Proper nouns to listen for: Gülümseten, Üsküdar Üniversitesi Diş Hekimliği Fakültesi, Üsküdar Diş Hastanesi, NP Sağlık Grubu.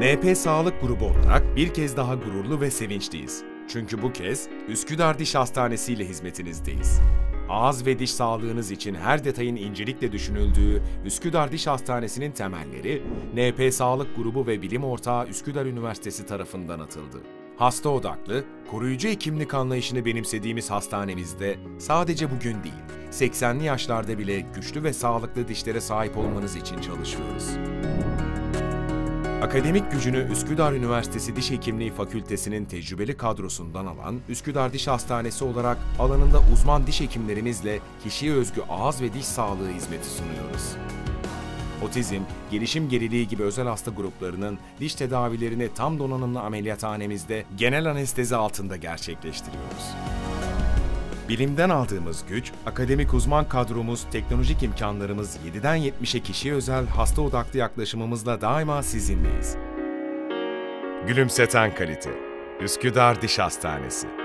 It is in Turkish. NP Sağlık Grubu olarak bir kez daha gururlu ve sevinçliyiz. Çünkü bu kez Üsküdar Diş Hastanesi ile hizmetinizdeyiz. Ağız ve diş sağlığınız için her detayın incelikle düşünüldüğü Üsküdar Diş Hastanesi'nin temelleri, NP Sağlık Grubu ve bilim ortağı Üsküdar Üniversitesi tarafından atıldı. Hasta odaklı, koruyucu hekimlik anlayışını benimsediğimiz hastanemizde sadece bugün değil, 80'li yaşlarda bile güçlü ve sağlıklı dişlere sahip olmanız için çalışıyoruz. Akademik gücünü Üsküdar Üniversitesi Diş Hekimliği Fakültesi'nin tecrübeli kadrosundan alan Üsküdar Diş Hastanesi olarak alanında uzman diş hekimlerimizle kişiye özgü ağız ve diş sağlığı hizmeti sunuyoruz. Otizm, gelişim geriliği gibi özel hasta gruplarının diş tedavilerini tam donanımlı ameliyathanemizde genel anestezi altında gerçekleştiriyoruz. Bilimden aldığımız güç, akademik uzman kadromuz, teknolojik imkanlarımız 7'den 70'e kişiye özel hasta odaklı yaklaşımımızla daima sizinleyiz. Gülümseten kalite, Üsküdar Diş Hastanesi.